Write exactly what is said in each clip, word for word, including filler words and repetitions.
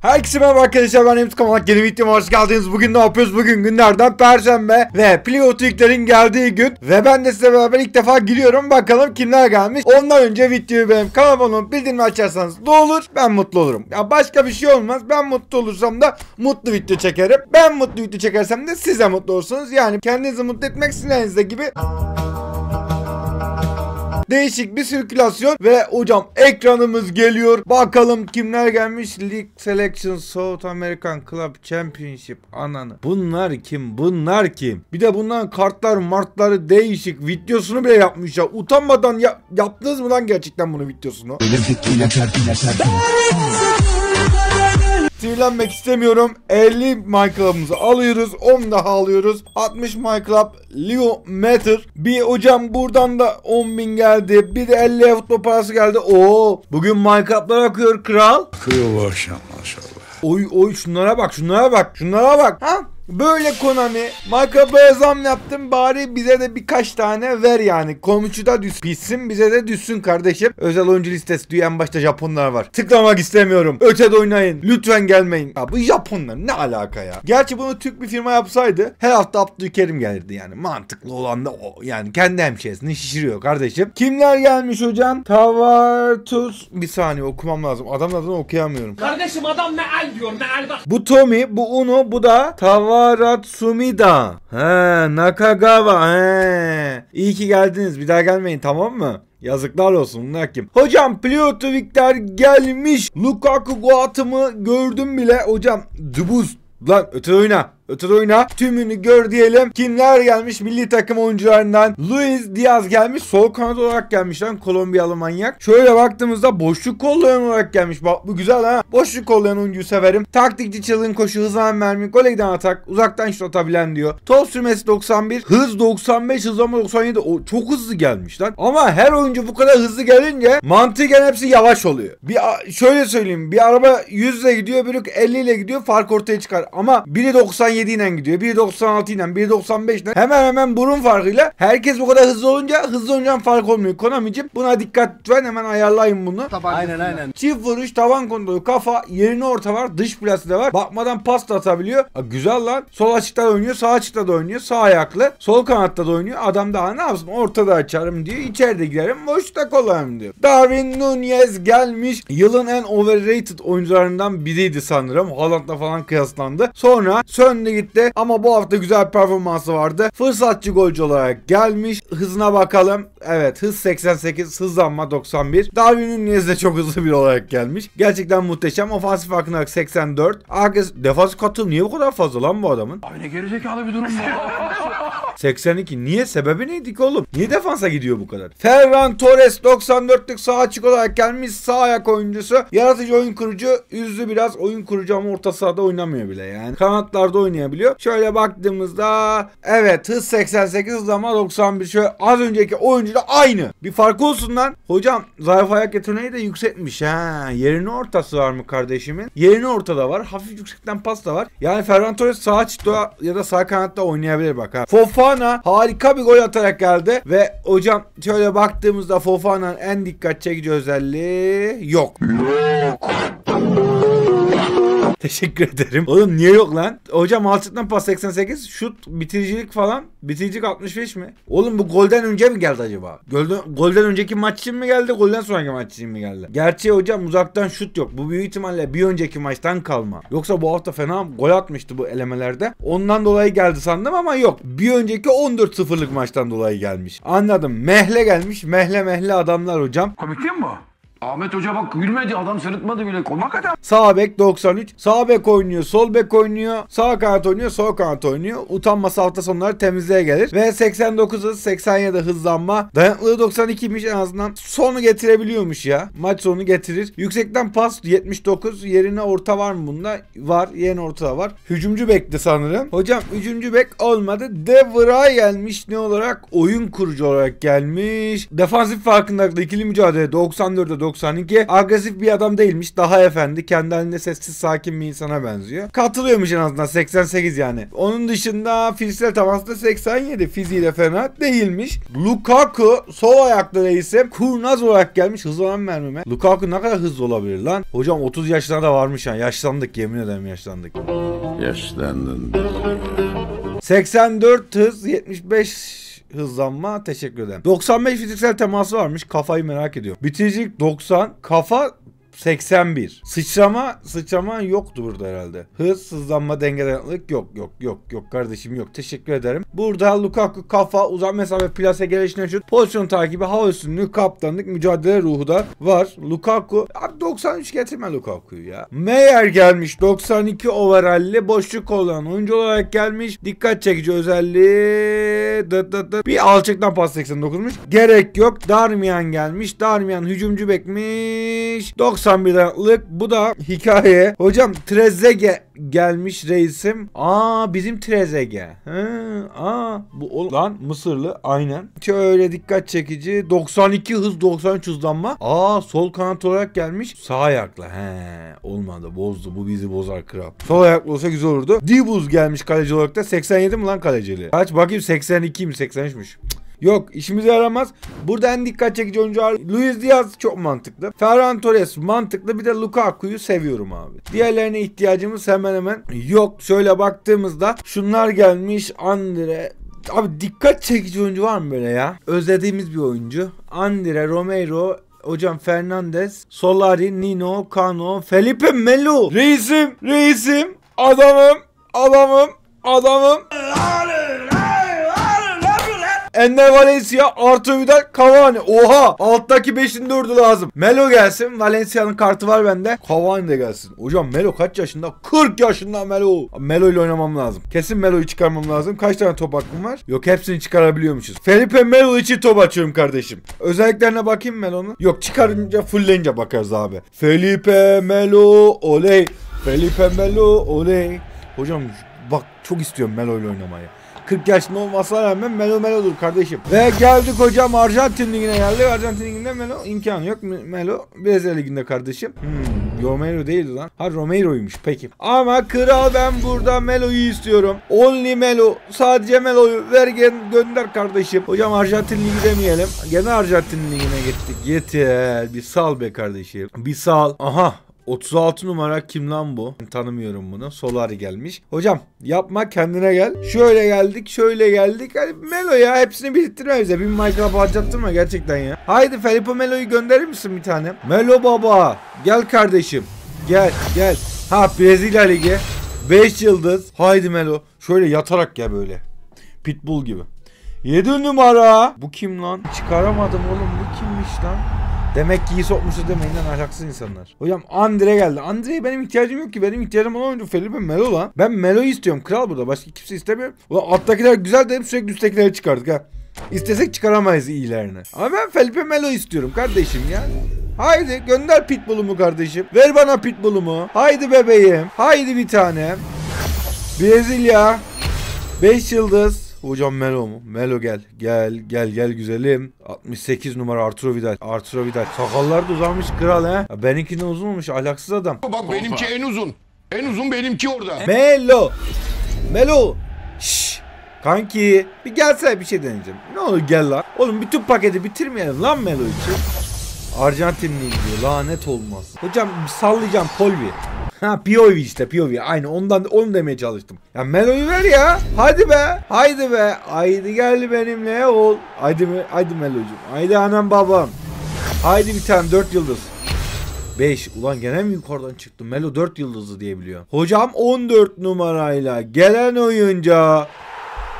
Herkese merhaba arkadaşlar, ben Remzi Kamalak, yeni videoma hoş geldiniz. Bugün ne yapıyoruz? Bugün günlerden Perşembe ve Playoff League'lerin geldiği gün ve ben de size beraber ilk defa giriyorum. Bakalım kimler gelmiş. Ondan önce videoyu benim kanalıma bildirimi açarsanız ne olur, ben mutlu olurum. Ya başka bir şey olmaz. Ben mutlu olursam da mutlu video çekerim. Ben mutlu video çekersem de siz de mutlu olursunuz. Yani kendinizi mutlu etmek sizlerinizde gibi. Değişik bir sirkülasyon ve hocam ekranımız geliyor. Bakalım kimler gelmiş. League Selection South American Club Championship, ananı. Bunlar kim? Bunlar kim? Bir de bunların kartlar martları değişik. Videosunu bile yapmış ya. Utanmadan ya yaptınız mı lan gerçekten bunu videosunu? Sinirlenmek istemiyorum. elli MyClub'ımızı alıyoruz. on daha alıyoruz. altmış MyClub Leo Matter. Bir hocam buradan da on bin geldi. Bir de elli futbol parası geldi. Oo, bugün MyClub'lar akıyor kral. Akıyor bu akşam maşallah. Oy oy, şunlara bak, şunlara bak, şunlara bak. Ha? Böyle Konami. MyClub'a zam yaptım, bari bize de birkaç tane ver yani. Komşu da düz pissin, bize de düşsün kardeşim. Özel oyuncu listesi diyor, en başta Japonlar var. Tıklamak istemiyorum. Ötede oynayın. Lütfen gelmeyin. Ya bu Japonlar ne alaka ya? Gerçi bunu Türk bir firma yapsaydı her hafta Abdülkerim gelirdi yani. Mantıklı olan da o. Yani kendi hemşehrisini şişiriyor kardeşim. Kimler gelmiş hocam? Tavartus. Bir saniye okumam lazım. Adamın adını okuyamıyorum. Kardeşim adam meal diyor. Meal bak. Bu Tommy, bu Uno, bu da Tavartus. Ratsumida. He, Nakagawa. He. İyi ki geldiniz. Bir daha gelmeyin, tamam mı? Yazıklar olsun. Bunlar kim? Hocam Plyotovik'ler gelmiş. Lukaku go atımı gördüm bile. Hocam Dubuz. Lan öte oyna. Ötede oyna. Tümünü gör diyelim. Kimler gelmiş? Milli takım oyuncularından Luis Diaz gelmiş. Sol kanat olarak gelmiş lan Kolombiyalı manyak. Şöyle baktığımızda boşluk kollayan olarak gelmiş. Bak bu güzel ha. Boşluk kollayan oyuncuyu severim. Taktikçi, çılgın koşu, hızlanan mermi, gole giden atak, uzaktan şut atabilen diyor. Top sürmesi doksan bir, hız doksan beş, hızlama doksan yedi. O çok hızlı gelmiş lan. Ama her oyuncu bu kadar hızlı gelince mantıken hepsi yavaş oluyor. Bir şöyle söyleyeyim. Bir araba yüz ile gidiyor, biri elli ile gidiyor. Fark ortaya çıkar. Ama biri doksan yedi ile gidiyor. bir doksan altı ile, bir doksan beş ile, hemen hemen burun farkıyla. Herkes bu kadar hızlı olunca hızlı olunca fark olmuyor. Konamicim buna dikkat lütfen, hemen ayarlayın bunu. Taban aynen üstünden. Aynen. Çift vuruş, tavan kontrolü, kafa, yerine orta var, dış plase de var. Bakmadan pas da atabiliyor. A, güzel lan. Sol açıkta da oynuyor, sağ açıkta da oynuyor. Sağ ayaklı. Sol kanatta da oynuyor. Adam daha ne yapsın? Ortada açarım diyor. İçeride girerim. Boşta kolarım diyor. Darwin Nunez gelmiş. Yılın en overrated oyuncularından biriydi sanırım. Haaland'la falan kıyaslandı. Sonra söndü gitti ama bu hafta güzel performansı vardı. Fırsatçı golcü olarak gelmiş. Hızına bakalım. Evet, hız seksen sekiz, hızlanma doksan bir. Darwin Nunez de çok hızlı bir olarak gelmiş. Gerçekten muhteşem. Ofansif hakkında seksen dört. Arkası defans katılım niye bu kadar fazla lan bu adamın? Abi ne gerizekalı bir durum bu. seksen iki. Niye? Sebebi neydi ki oğlum? Niye defansa gidiyor bu kadar? Ferran Torres doksan dörtlük sağ açık olarak gelmiş. Sağ ayak oyuncusu. Yaratıcı oyun kurucu. Üzdü biraz oyun kurucu ama orta sahada oynamıyor bile yani. Kanatlarda oynuyor. Şöyle baktığımızda evet, hız seksen sekiz, hızlama doksan bir. Şöyle az önceki oyuncu da aynı. Bir fark olsun lan. Hocam zayıf ayak yeteneği de yüksekmiş ha. Yerin ortası var mı kardeşimin? Yerin ortada var. Hafif yüksekten pas da var. Yani Ferran Torres sağ açıkta ya da sağ kanatta oynayabilir bak ha. Fofana harika bir gol atarak geldi ve hocam şöyle baktığımızda Fofana'nın en dikkat çekici özelliği yok. Yok. Teşekkür ederim. Oğlum niye yok lan? Hocam alçaktan pas seksen sekiz, şut, bitiricilik falan. Bitiricilik altmış beş mi? Oğlum bu golden önce mi geldi acaba? Golden, golden önceki maç için mi geldi? Golden sonraki maç için mi geldi? Gerçi hocam uzaktan şut yok. Bu büyük ihtimalle bir önceki maçtan kalma. Yoksa bu hafta fena gol atmıştı bu elemelerde. Ondan dolayı geldi sandım ama yok. Bir önceki on dört sıfırlık maçtan dolayı gelmiş. Anladım. Mehle gelmiş. Mehle mehle adamlar hocam. Komik değil mi bu? Ahmet Hoca bak gülmedi, adam sırıtmadı bile, komak adam. Sağ bek doksan üç. Sağ bek oynuyor, sol bek oynuyor, sağ kanat oynuyor, sol kanat oynuyor. Utanmasa hafta sonları temizliğe gelir. Ve seksen dokuz hız, seksen yedi hızlanma. Dayanıklılığı doksan ikiymiş en azından. Sonu getirebiliyormuş ya. Maç sonu getirir. Yüksekten pas yetmiş dokuz. Yerine orta var mı bunda? Var. Yerine orta var. Hücumcu bekti sanırım. Hocam hücumcu bek olmadı. Devra gelmiş ne olarak? Oyun kurucu olarak gelmiş. Defansif farkındalıkla ikili mücadele doksan dörde doksan. yüz doksan iki. Agresif bir adam değilmiş. Daha efendi. Kendi halinde sessiz sakin bir insana benziyor. Katılıyormuş en azından. seksen sekiz yani. Onun dışında fiziksel teması da seksen yedi. Fiziği de fena değilmiş. Lukaku sol ayaklı reisim. Kurnaz olarak gelmiş. Hızlanan mermime. Lukaku ne kadar hızlı olabilir lan? Hocam otuz yaşına da varmış ya. Yani. Yaşlandık, yemin ederim yaşlandık. Yaşlandın. seksen dört hız, yetmiş beş hızlanma, teşekkür ederim. doksan beş fiziksel teması varmış. Kafayı merak ediyorum. Bitiricilik doksan, kafa seksen bir. Sıçrama, sıçrama yoktu burada herhalde. Hız, hızlanma, denge dayanıklılık yok, yok, yok, yok kardeşim yok. Teşekkür ederim. Burada Lukaku kafa, uzak mesafe, plase, gelişine şut, pozisyon takibi, hava üstünlüğü, kaptanlık, mücadele ruhu da var. Lukaku, abi doksan üç getirme Lukaku'yu ya. Meyer gelmiş, doksan iki overall'li, boşluk kollayan oyuncu olarak gelmiş. Dikkat çekici özelliği, dıt dıt dıt. Bir alçaktan pas seksen dokuzmuş. Gerek yok. Darmian gelmiş. Darmian hücumcu bekmiş. doksan bir dakikalık. Bu da hikaye. Hocam Trezegue gelmiş reisim. Aa bizim Trezegue. Aa bu lan Mısırlı aynen. Şöyle dikkat çekici. doksan iki hız, doksan üç hızlanma. Aa sol kanat olarak gelmiş. Sağ ayakla. He olmadı. Bozdu. Bu bizi bozar kral. Sol ayaklı olsa güzel olurdu. Dibuz gelmiş kaleci olarak da. seksen yedi mi lan kalecili? Kaç bakayım, seksen iki mi? seksen üçmüş. Yok, işimize yaramaz. Burada en dikkat çekici oyuncu Luis Diaz, çok mantıklı. Ferran Torres mantıklı. Bir de Lukaku'yu seviyorum abi. Diğerlerine ihtiyacımız hemen hemen yok. Şöyle baktığımızda şunlar gelmiş. Andre. Abi dikkat çekici oyuncu var mı böyle ya? Özlediğimiz bir oyuncu. Andre, Romero, hocam Fernandez, Solari, Nino, Cano, Felipe Melo. Reisim, reisim, adamım, adamım, adamım. Ender Valencia, Artur Vidal, Cavani. Oha! Alttaki beşin dördü lazım. Melo gelsin. Valencia'nın kartı var bende. Cavani de gelsin. Hocam Melo kaç yaşında? kırk yaşında Melo. Melo ile oynamam lazım. Kesin Melo'yu çıkarmam lazım. Kaç tane top hakkım var? Yok, hepsini çıkarabiliyormuşuz. Felipe Melo için top açıyorum kardeşim. Özelliklerine bakayım Melo'nun. Yok, çıkarınca fullleyince bakarız abi. Felipe Melo oley. Felipe Melo oley. Hocam bak çok istiyorum Melo ile oynamayı. kırk yaşında olmasına rağmen Melo Melo'dur kardeşim. Ve geldik hocam Arjantin Ligi'ne geldik. Arjantin Ligi'nde Melo imkanı yok. Melo Brezilya Ligi'nde kardeşim. Hmm, Romero değildi lan. Ha Romero'ymuş peki. Ama kral ben burada Melo'yu istiyorum. Only Melo. Sadece Melo'yu vergen gönder kardeşim. Hocam Arjantin Ligi demeyelim. Gene Arjantin Ligi'ne gittik. Yeter. Bir sal be kardeşim. Bir sal. Aha. otuz altı numara kim lan bu? Ben tanımıyorum bunu. Solari gelmiş. Hocam yapma, kendine gel. Şöyle geldik, şöyle geldik. Hani Melo ya, hepsini bitirme bize. Bir MyClub harcattırma gerçekten ya. Haydi Felipe Melo'yu gönderir misin bir tane? Melo baba gel kardeşim. Gel gel. Ha Brezilya Ligi. beş yıldız. Haydi Melo. Şöyle yatarak gel böyle. Pitbull gibi. yedi numara. Bu kim lan? Çıkaramadım oğlum, bu kimmiş lan? Demek ki iyi sokmuşuz demeyin lan ahlaksız insanlar. Hocam Andre geldi. Andre'ye benim ihtiyacım yok ki. Benim ihtiyacım olan oyuncu Felipe Melo lan. Ben Melo'yu istiyorum kral burada. Başka kimse istemiyorum. Ulan alttakiler güzel dedim, sürekli üsttekileri çıkardık ha. İstesek çıkaramayız iyilerini. Ama ben Felipe Melo istiyorum kardeşim ya. Haydi gönder pitbullumu kardeşim. Ver bana pitbullumu. Haydi bebeğim. Haydi bir tane. Brezilya. beş yıldız. Hocam Melo mu? Melo gel. Gel gel gel güzelim. altmış sekiz numara Artur Vidal. Artur Vidal. Sakallar da uzamış kral he. Benimkinden uzun olmuş ahlaksız adam. Bak benimki en uzun. En uzun benimki orada. Melo. Melo. Şşş. Kanki bir gelsene, bir şey deneyeceğim. Ne olur gel lan. Oğlum bütün paketi bitirmeyelim lan Melo için. Arjantinli gidiyor. Lanet olmaz. Hocam sallayacağım Polvi. Ha P O V işte, P O V aynı ondan, onu demeye çalıştım. Ya Melo'yu ver ya. Hadi be. Haydi be. Haydi gel benimle ol. Haydi, haydi Melo'cum. Haydi anam babam. Haydi bir tane dört yıldız. beş. Ulan gene mi yukarıdan çıktım? Melo dört yıldızlı diyebiliyor. Hocam on dört numarayla gelen oyunca.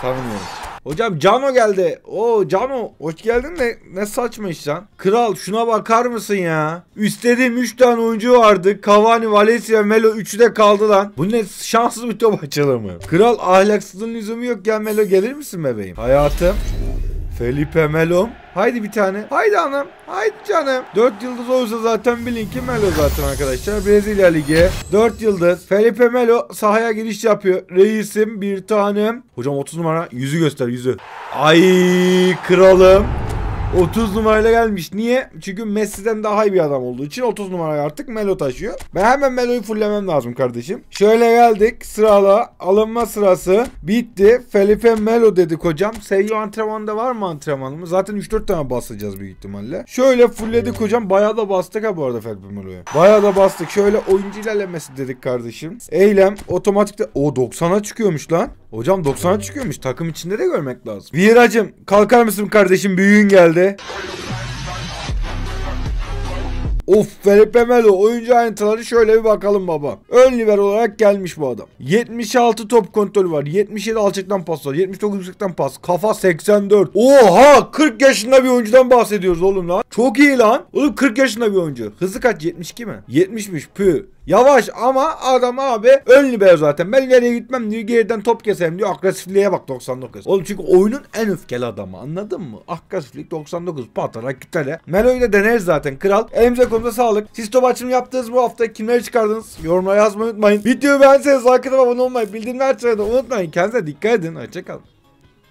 Tanımıyorum. Hocam Cano geldi. Oo Cano hoş geldin de ne saçma iş lan. Kral şuna bakar mısın ya? Üstledim üç tane oyuncu vardı. Cavani, Valencia, Melo üçü de kaldı lan. Bu ne şanssız bir top açılımı. Kral ahlaksızlığın lüzumu yok ya. Melo gelir misin bebeğim? Hayatım. Felipe Melo. Haydi bir tane. Haydi anam. Haydi canım. dört yıldız olursa zaten bilin ki Melo zaten arkadaşlar. Brezilya Ligi. dört yıldız. Felipe Melo sahaya giriş yapıyor. Reisim bir tanem. Hocam otuz numara. Yüzü göster yüzü. Ay kralım. otuz numarayla gelmiş. Niye? Çünkü Messi'den daha iyi bir adam olduğu için otuz numara artık Melo taşıyor. Ben hemen Melo'yu fullemem lazım kardeşim. Şöyle geldik. Sırala. Alınma sırası bitti. Felipe Melo dedik hocam. Seyyo antrenmanda var mı antrenmanımız? Zaten üç dört tane basacağız büyük ihtimalle. Şöyle fulledik hocam. Bayağı da bastık ha bu arada Felipe Melo'ya. Bayağı da bastık. Şöyle oyuncu ilerlemesi dedik kardeşim. Eylem otomatikte. O doksana çıkıyormuş lan. Hocam doksana çıkıyormuş. Takım içinde de görmek lazım. Viera'cığım kalkar mısın kardeşim? Büyüğün geldi. Of, Felipe Melo oyuncu ayrıntıları şöyle bir bakalım baba. Ön liber olarak gelmiş bu adam. yetmiş altı top kontrolü var. yetmiş yedi alçaktan pas var. yetmiş dokuz yüksekten pas. Kafa seksen dört. Oha, kırk yaşında bir oyuncudan bahsediyoruz oğlum lan. Çok iyi lan. Oğlum kırk yaşında bir oyuncu. Hızı kaç? yetmiş iki mi? yetmişmiş. Pü. Yavaş ama adam abi ön libero zaten. Ben nereye gitmem diyor, geriden top keserim diyor. Agresifliğe bak, doksan dokuz. Oğlum çünkü oyunun en öfkeli adamı, anladın mı? Agresiflik doksan dokuz, patarak gitale. Melo'yu da deneriz zaten kral. Elimize kolumuza sağlık. Siz top açımı yaptınız bu hafta. Kimleri çıkardınız? Yorumlara yazmayı unutmayın. Videoyu beğenseniz like atıp abone olmayı, bildirimleri açmayı da unutmayın. Kendinize dikkat edin. Hoşçakalın.